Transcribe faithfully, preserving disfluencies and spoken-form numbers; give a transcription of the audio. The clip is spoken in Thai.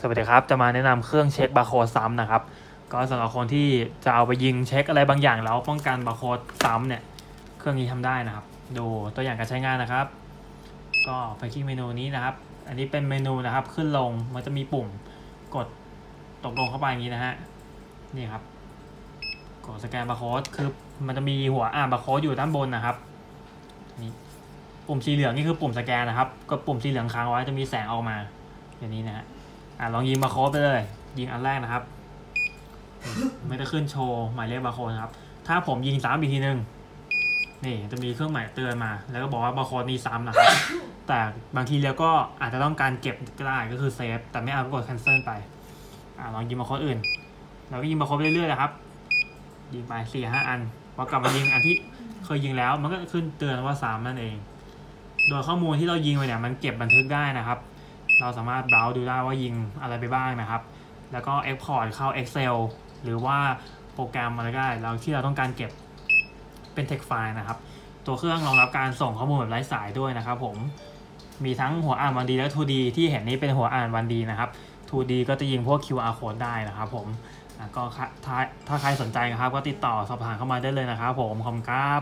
สวัสดีครับจะมาแนะนำเครื่องเช็คบาร์โค้ดซ้ำนะครับก็สำหรับคนที่จะเอาไปยิงเช็คอะไรบางอย่างแล้วป้องกันบาร์โค้ดซ้ำเนี่ยเครื่องนี้ทำได้นะครับดูตัวอย่างการใช้งานนะครับก็ไปคลิกเมนูนี้นะครับอันนี้เป็นเมนูนะครับขึ้นลงมันจะมีปุ่มกดตกลงเข้าไปอย่างนี้นะฮะนี่ครับกดสแกนบาร์โค้ดคือมันจะมีหัวอ่านบาร์โค้ดอยู่ด้านบนนะครับนี่ปุ่มสีเหลืองนี่คือปุ่มสแกนนะครับกดปุ่มสีเหลืองค้างไว้จะมีแสงออกมาอย่างนี้นะฮะอ่ะลองยิงบาร์โค้ดไปเลยยิงอันแรกนะครับไม่ได้ขึ้นโชว์หมายเลขบาร์โค้ดครับถ้าผมยิงซ้ำอีกทีนึงนี่จะมีเครื่องหมายเตือนมาแล้วก็บอกว่าบาร์โค้ดนี้ซ้ำนะครับแต่บางทีแล้วก็อาจจะต้องการเก็บก็ได้ก็คือเซฟแต่ไม่เอากดแคนเซิลไปอ่ะลองยิงบาร์โค้ดอื่นเราก็ยิงบาร์โค้ดเรื่อยๆนะครับยิงไปสี่ห้าอันพอกลับมายิงอันที่เคยยิงแล้วมันก็ขึ้นเตือนว่าซ้ำนั่นเองโดยข้อมูลที่เรายิงไปเนี่ยมันเก็บบันทึกได้นะครับเราสามารถเบราว์ดูได้ว่ายิงอะไรไปบ้างนะครับแล้วก็ Export เข้า Excel หรือว่าโปรแกรมอะไรก็ได้เราที่เราต้องการเก็บเป็น Text File นะครับตัวเครื่องรองรับการส่งข้อมูลแบบไร้สายด้วยนะครับผมมีทั้งหัวอ่าน วัน ดี และ ทู ดี ที่เห็นนี้เป็นหัวอ่าน วัน ดี นะครับ ทู ดี ก็จะยิงพวก คิว อาร์ Code ได้นะครับผมก็ถ้าถ้าใครสนใจนะครับก็ติดต่อสอบถามเข้ามาได้เลยนะครับผมขอบคุณครับ